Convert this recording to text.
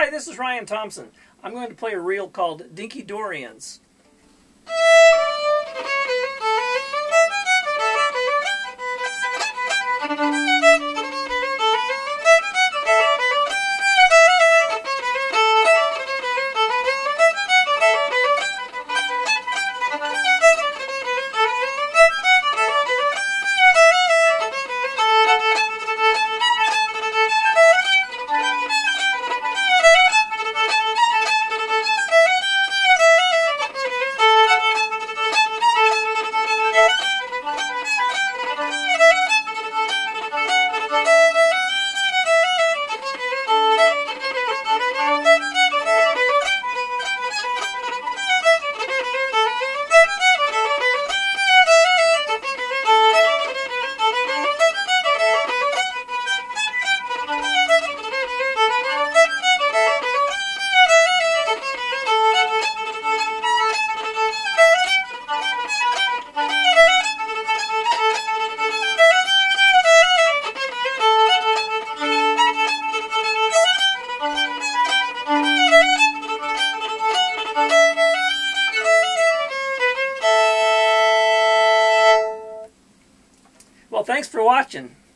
Hi, this is Ryan Thomson. I'm going to play a reel called Dinky's Dorian. Well, thanks for watching.